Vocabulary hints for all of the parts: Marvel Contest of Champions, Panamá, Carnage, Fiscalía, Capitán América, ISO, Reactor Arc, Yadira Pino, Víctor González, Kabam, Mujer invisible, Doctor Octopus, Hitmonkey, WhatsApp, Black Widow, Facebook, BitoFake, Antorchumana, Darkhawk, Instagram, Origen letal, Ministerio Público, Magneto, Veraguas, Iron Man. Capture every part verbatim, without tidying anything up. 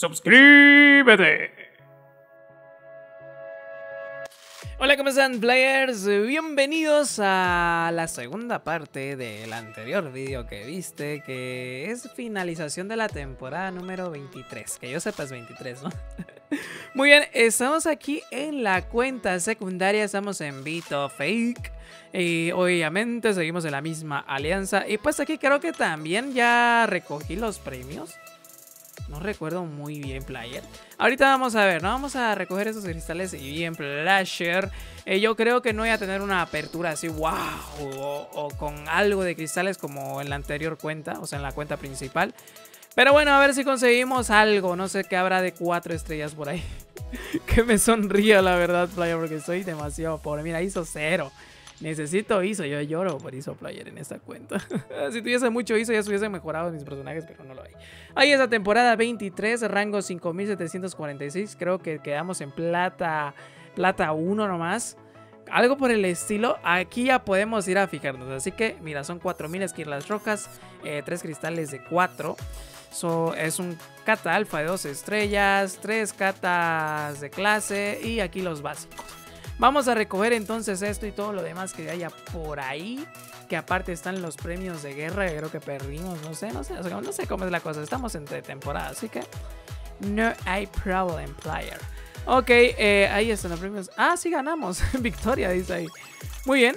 ¡Suscríbete! Hola, ¿cómo están, players? Bienvenidos a la segunda parte del anterior vídeo que viste, que es finalización de la temporada número veintitrés. Que yo sepa es veintitrés, ¿no? Muy bien, estamos aquí en la cuenta secundaria, estamos en BitoFake. Y obviamente seguimos en la misma alianza. Y pues aquí creo que también ya recogí los premios. No recuerdo muy bien, player. Ahorita vamos a ver, ¿no? Vamos a recoger esos cristales y bien, plasher. Eh, yo creo que no voy a tener una apertura así, wow, o, o con algo de cristales como en la anterior cuenta, o sea, en la cuenta principal. Pero bueno, a ver si conseguimos algo. No sé qué habrá de cuatro estrellas por ahí. Que me sonría, la verdad, player, porque soy demasiado pobre. Mira, hizo cero. Necesito I S O, yo lloro por I S O, player, en esta cuenta. Si tuviese mucho I S O ya se hubiesen mejorado mis personajes, pero no lo hay. Ahí esa temporada veintitrés, rango cinco mil setecientos cuarenta y seis, creo que quedamos en plata, plata uno nomás. Algo por el estilo, aquí ya podemos ir a fijarnos. Así que, mira, son cuatro mil esquirlas rojas, eh, tres cristales de cuatro. So, es un cata alfa de dos estrellas, tres catas de clase y aquí los básicos. Vamos a recoger entonces esto y todo lo demás que haya por ahí. Que aparte están los premios de guerra. Que creo que perdimos, no sé, no sé, no sé cómo es la cosa. Estamos entre temporada, así que no hay problem, player. Ok, eh, ahí están los premios. Ah, sí ganamos, victoria dice ahí. Muy bien.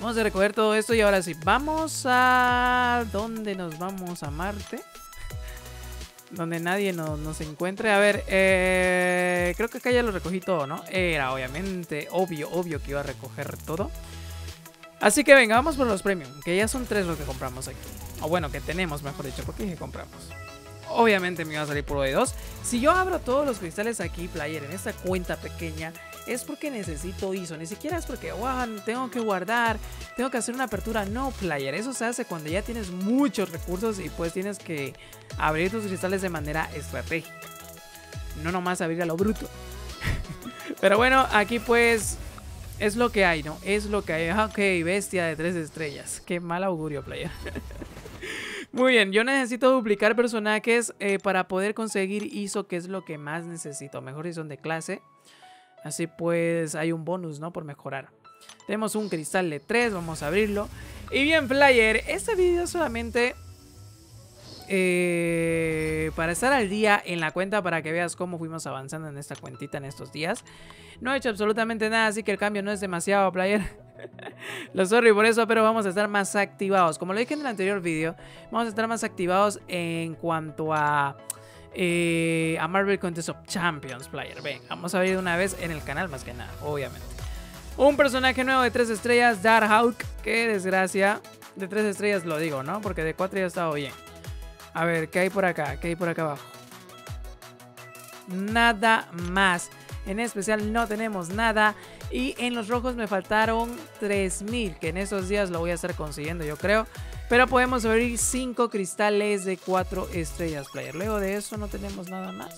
Vamos a recoger todo esto y ahora sí, vamos a... ¿Dónde nos vamos? A Marte. Donde nadie nos, nos encuentre. A ver, eh, creo que acá ya lo recogí todo, ¿no? Era obviamente obvio, obvio que iba a recoger todo. Así que venga, vamos por los premium, que ya son tres los que compramos aquí. O bueno, que tenemos, mejor dicho, porque dije compramos. Obviamente me iba a salir puro de dos. Si yo abro todos los cristales aquí, player, en esta cuenta pequeña, es porque necesito I S O. Ni siquiera es porque, wow, tengo que guardar, tengo que hacer una apertura. No, player, eso se hace cuando ya tienes muchos recursos y pues tienes que abrir tus cristales de manera estratégica. No nomás abrir a lo bruto. Pero bueno, aquí pues es lo que hay, ¿no? Es lo que hay. Ok, bestia de tres estrellas. Qué mal augurio, player. Muy bien, yo necesito duplicar personajes eh, para poder conseguir I S O, que es lo que más necesito. Mejor si son de clase. Así pues hay un bonus, ¿no? Por mejorar. Tenemos un cristal de tres, vamos a abrirlo. Y bien, player, este video solamente eh, para estar al día en la cuenta, para que veas cómo fuimos avanzando en esta cuentita en estos días. No he hecho absolutamente nada, así que el cambio no es demasiado, player. Lo sorry por eso, pero vamos a estar más activados. Como lo dije en el anterior video, vamos a estar más activados en cuanto a eh, a Marvel Contest of Champions, player. Ven, vamos a ver de una vez en el canal, más que nada, obviamente. Un personaje nuevo de tres estrellas, Darkhawk. Qué desgracia. De tres estrellas lo digo, ¿no? Porque de cuatro ya he estado bien. A ver, ¿qué hay por acá? ¿Qué hay por acá abajo? Nada más. En especial no tenemos nada. Y en los rojos me faltaron tres mil, que en estos días lo voy a estar consiguiendo, yo creo. Pero podemos abrir cinco cristales de cuatro estrellas, player. Luego de eso no tenemos nada más.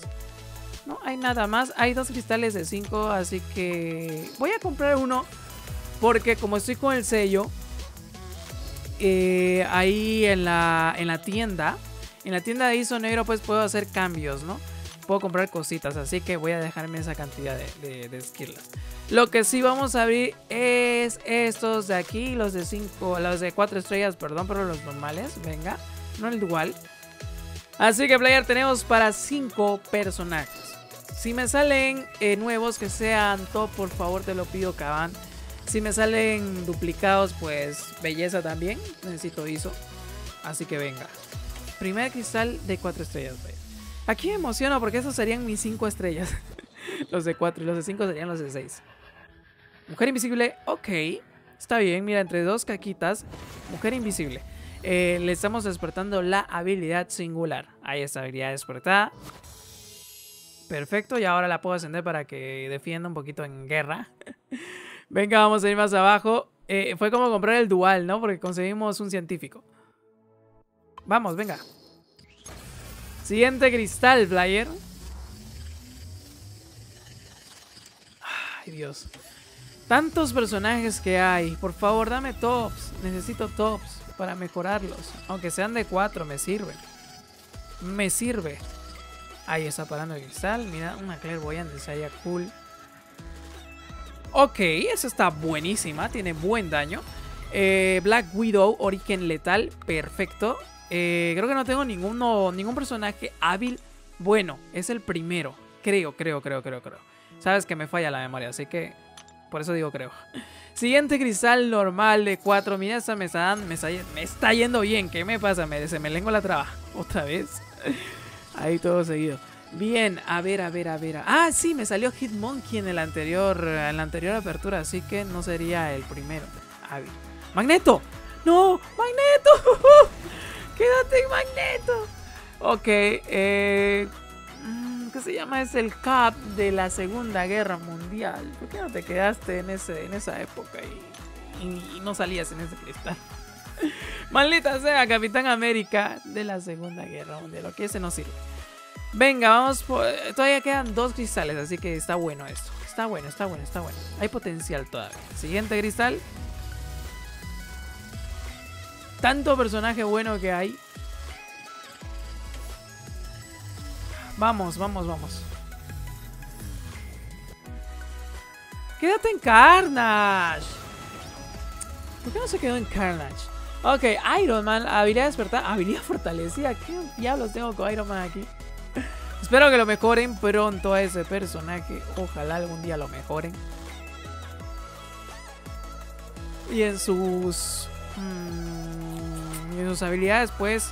No hay nada más. Hay dos cristales de cinco, así que voy a comprar uno. Porque como estoy con el sello, eh, ahí en la, en la tienda, en la tienda de I S O negro, pues puedo hacer cambios, ¿no? Puedo comprar cositas, así que voy a dejarme esa cantidad de, de, de esquirlas. Lo que sí vamos a abrir es estos de aquí, los de cinco, los de cuatro estrellas, perdón, pero los normales, venga, no el dual. Así que, player, tenemos para cinco personajes. Si me salen eh, nuevos, que sean top, por favor, te lo pido, Kabam. Si me salen duplicados, pues belleza también, necesito I S O. Así que venga, primer cristal de cuatro estrellas, player. Aquí me emociono porque esos serían mis cinco estrellas. Los de cuatro y los de cinco serían los de seis. Mujer invisible, ok. Está bien, mira, entre dos caquitas. Mujer invisible. Eh, le estamos despertando la habilidad singular. Ahí está, habilidad despertada. Perfecto, y ahora la puedo ascender para que defienda un poquito en guerra. Venga, vamos a ir más abajo. Eh, fue como comprar el dual, ¿no? Porque conseguimos un científico. Vamos, venga. Siguiente cristal, player. Ay, Dios. Tantos personajes que hay. Por favor, dame tops. Necesito tops para mejorarlos. Aunque sean de cuatro, me sirve. Me sirve. Ahí está parando el cristal. Mira, una clairvoyante sería cool. Ok, esa está buenísima. Tiene buen daño. Eh, Black Widow, Origen letal. Perfecto. Eh, creo que no tengo ninguno, ningún personaje hábil. Bueno, es el primero. Creo, creo, creo, creo, creo. Sabes que me falla la memoria, así que... Por eso digo creo. Siguiente cristal normal de cuatro. Mira, esa me está, me está, me está yendo bien. ¿Qué me pasa? Me, se me lengua la traba. Otra vez. Ahí todo seguido. Bien, a ver, a ver, a ver. Ah, sí, me salió Hitmonkey en el anterior, en la anterior apertura, así que no sería el primero. A ver. ¡Magneto! ¡No! ¡Magneto! ¡Quédate, Magneto! Ok, eh... ¿Qué se llama? Es el Cap de la Segunda Guerra Mundial. ¿Por qué no te quedaste en, ese, en esa época y, y, y no salías en ese cristal? Maldita sea, Capitán América de la Segunda Guerra Mundial. Lo que ese no sirve. Venga, vamos por... Todavía quedan dos cristales, así que está bueno esto. Está bueno, está bueno, está bueno. Hay potencial todavía. Siguiente cristal. Tanto personaje bueno que hay. Vamos, vamos, vamos. Quédate en Carnage. ¿Por qué no se quedó en Carnage? Ok, Iron Man, habilidad despertada, habilidad fortalecida. ¿Qué diablos tengo con Iron Man aquí? Espero que lo mejoren pronto a ese personaje. Ojalá algún día lo mejoren. Y en sus... Mmm, y en sus habilidades, pues...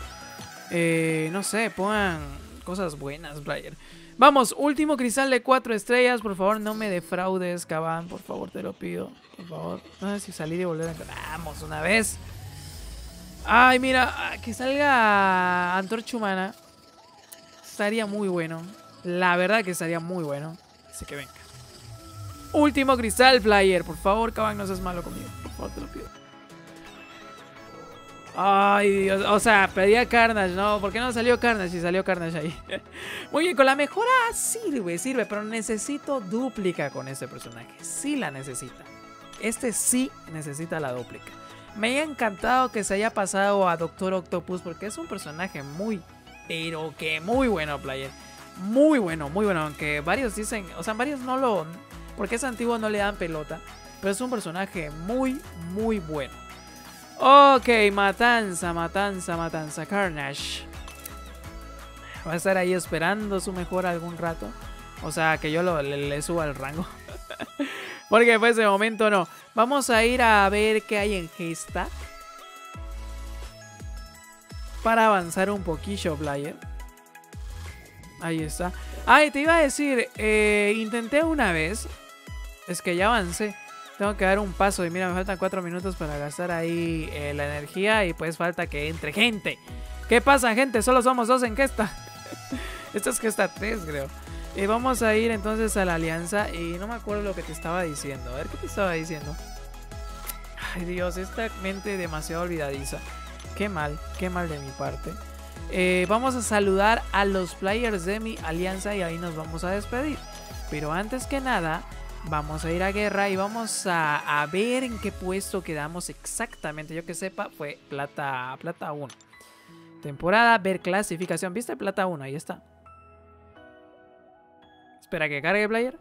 Eh, no sé, pongan cosas buenas, Brian. Vamos, último cristal de cuatro estrellas. Por favor, no me defraudes, Kabam. Por favor, te lo pido. Por favor. No sé si salir y volver a... Vamos, una vez. Ay, mira, que salga Antorchumana. Estaría muy bueno. La verdad que estaría muy bueno. Así que venga. Último cristal, Flyer. Por favor, Kabam, no seas malo conmigo. Por favor, te lo pido. Ay, Dios. O sea, pedía Carnage, ¿no? ¿Por qué no salió Carnage? Y salió Carnage ahí. Muy bien, con la mejora sirve, sirve. Pero necesito dúplica con este personaje. Sí la necesita. Este sí necesita la dúplica. Me ha encantado que se haya pasado a Doctor Octopus porque es un personaje muy, pero que muy bueno, player. Muy bueno, muy bueno. Aunque varios dicen, o sea, varios no lo... Porque es antiguo, no le dan pelota. Pero es un personaje muy, muy bueno. Ok, matanza, matanza, matanza. Carnage. Va a estar ahí esperando su mejora algún rato. O sea, que yo lo, le, le suba el rango. Porque pues de momento no. Vamos a ir a ver qué hay en gesta. Para avanzar un poquillo, player. Ahí está. Ay, te iba a decir. Eh, intenté una vez. Es que ya avancé. Tengo que dar un paso. Y mira, me faltan cuatro minutos para gastar ahí eh, la energía. Y pues falta que entre gente. ¿Qué pasa, gente? Solo somos dos en gesta. Esto es gesta tres, creo. Y vamos a ir entonces a la alianza. Y no me acuerdo lo que te estaba diciendo. A ver, ¿qué te estaba diciendo? Ay, Dios, esta mente demasiado olvidadiza. Qué mal, qué mal de mi parte. eh, Vamos a saludar a los players de mi alianza. Y ahí nos vamos a despedir. Pero antes que nada, vamos a ir a guerra. Y vamos a, a ver en qué puesto quedamos exactamente. Yo que sepa, fue plata, plata uno. Temporada, ver clasificación. ¿Viste? Plata uno, ahí está. Espera que cargue, player.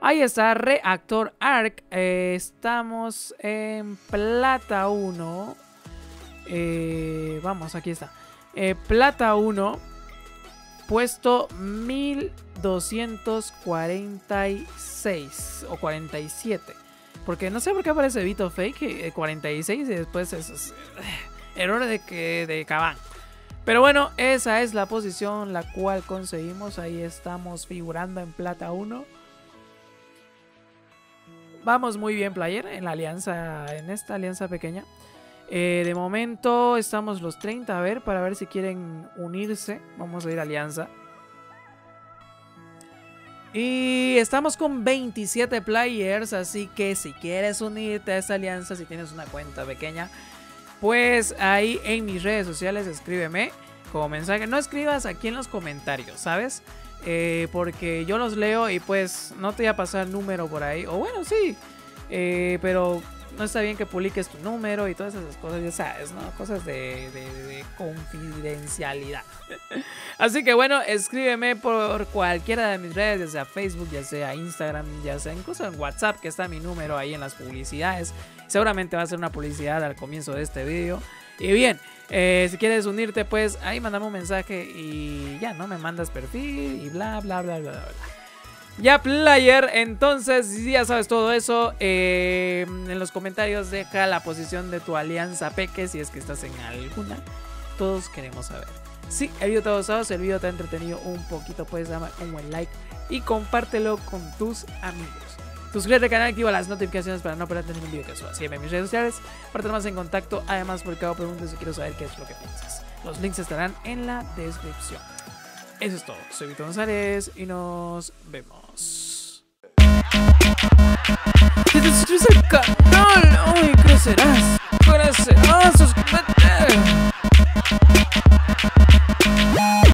Ahí está, Reactor Arc. Eh, estamos en plata uno. Eh, vamos, aquí está. Eh, plata uno. Puesto mil doscientos cuarenta y seis o cuarenta y siete. Porque no sé por qué aparece BitoFake cuarenta y seis y después esos errores de que de Kabam. Pero bueno, esa es la posición la cual conseguimos. Ahí estamos figurando en plata uno. Vamos muy bien, player, en la alianza, en esta alianza pequeña. Eh, de momento estamos los treinta, a ver, para ver si quieren unirse. Vamos a ir a alianza. Y estamos con veintisiete players, así que si quieres unirte a esta alianza, si tienes una cuenta pequeña... Pues ahí en mis redes sociales escríbeme como mensaje. No escribas aquí en los comentarios, ¿sabes? Eh, porque yo los leo y pues no te voy a pasar número por ahí. O bueno, sí. Eh, pero no está bien que publiques tu número y todas esas cosas, ya sabes, ¿no? Cosas de, de, de confidencialidad. Así que bueno, escríbeme por cualquiera de mis redes, ya sea Facebook, ya sea Instagram, ya sea incluso en WhatsApp, que está mi número ahí en las publicidades. Seguramente va a ser una publicidad al comienzo de este vídeo. Y bien, eh, si quieres unirte, pues ahí mandame un mensaje y ya, ¿no? Me mandas perfil y bla, bla, bla, bla, bla, bla. Ya, player, entonces ya sabes todo eso. eh, En los comentarios deja la posición de tu alianza peque, si es que estás en alguna. Todos queremos saber. Si el video te ha gustado, si el video te ha entretenido un poquito, puedes darme un buen like y compártelo con tus amigos. Suscríbete al canal, activa las notificaciones para no perder ningún video que suba. Sígueme en mis redes sociales para estar más en contacto. Además, por cada pregunta, si quiero saber qué es lo que piensas, los links estarán en la descripción. Eso es todo, soy Víctor González y nos vemos. ¡Te suscribes al canal! ¡Uy, crecerás! ¡Crecerás! ¡Suscríbete!